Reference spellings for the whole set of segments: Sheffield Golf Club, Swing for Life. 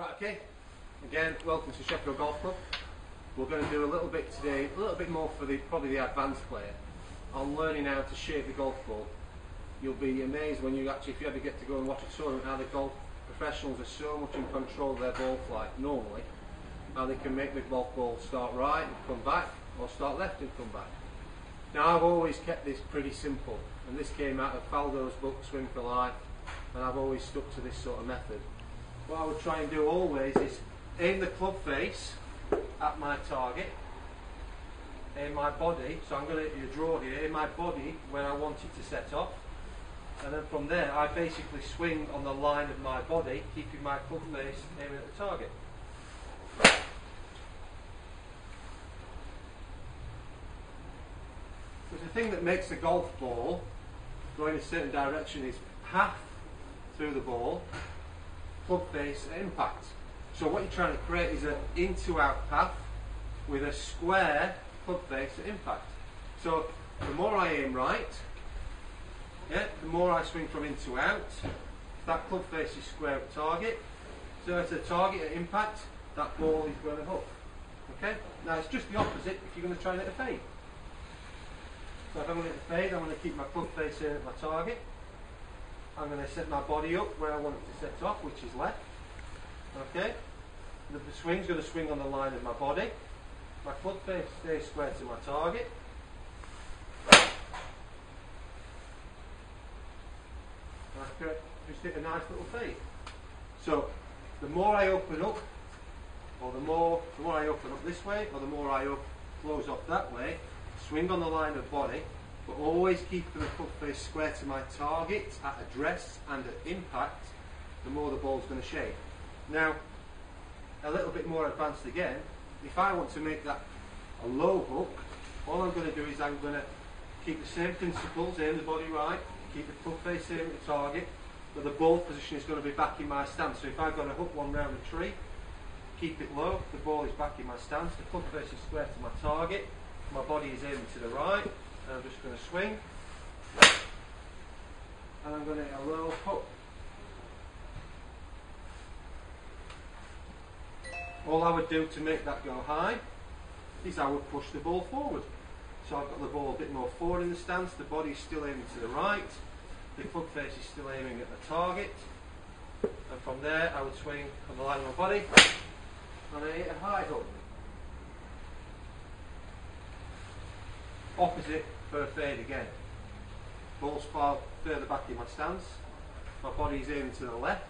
Right, okay, again, welcome to Sheffield Golf Club. We're going to do a little bit today, a little bit more for probably the advanced player, on learning how to shape the golf ball. You'll be amazed when you actually, if you ever get to go and watch a tournament, how the golf professionals are so much in control of their ball flight normally, how they can make the golf ball start right and come back, or start left and come back. Now, I've always kept this pretty simple, and this came out of Faldo's book, Swing for Life, and I've always stuck to this sort of method. What I would try and do always is aim the club face at my target, aim my body, so I'm going to draw here, aim my body when I want it to set off, and then from there I basically swing on the line of my body, keeping my club face aiming at the target. The thing that makes the golf ball go in a certain direction is path through the ball, club face, impact. So what you're trying to create is an in-to-out path with a square club face at impact. So the more I aim right, yeah, the more I swing from in to out. That club face is square at target. So it's a target at impact. That ball is going to hook. Okay. Now it's just the opposite if you're going to try and hit a fade. So if I'm going to hit a fade, I'm going to keep my club face in at my target. I'm going to set my body up where I want it to set off, which is left. Okay. The swing's going to swing on the line of my body. My club face stays square to my target. And I could just hit a nice little fade. So the more I open up, or the more I open up this way, or the more I close off that way, swing on the line of body, but always keeping the club face square to my target at address and at impact, the more the ball's going to shape. Now, a little bit more advanced again, if I want to make that a low hook, all I'm going to do is I'm going to keep the same principles, aim the body right, keep the club face aim at the target, but the ball position is going to be back in my stance. So if I've got to hook one round the tree, keep it low, the ball is back in my stance, the club face is square to my target, my body is aiming to the right, and I'm just going to swing, and I'm going to hit a low hook. All I would do to make that go high is I would push the ball forward. So I've got the ball a bit more forward in the stance, the body's still aiming to the right, the club face is still aiming at the target, and from there I would swing on the line of my body, and I hit a high hook. Opposite for a fade again. Ball's far further back in my stance, my body's aiming to the left,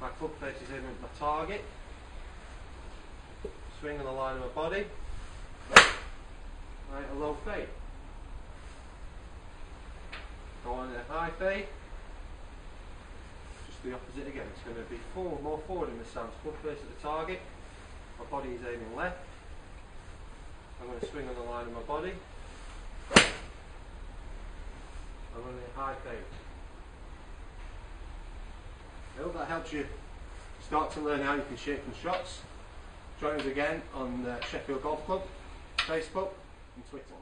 my club face is aiming at my target, swing on the line of my body, right, a low fade. Go on in a high fade, just the opposite again. It's going to be more forward in the stance, club face at the target, my body is aiming left, I'm going to swing on the line of my body, I'm going to hit a high fade. I hope that helps you start to learn how you can shape your shots. Join us again on Sheffield Golf Club, Facebook and Twitter.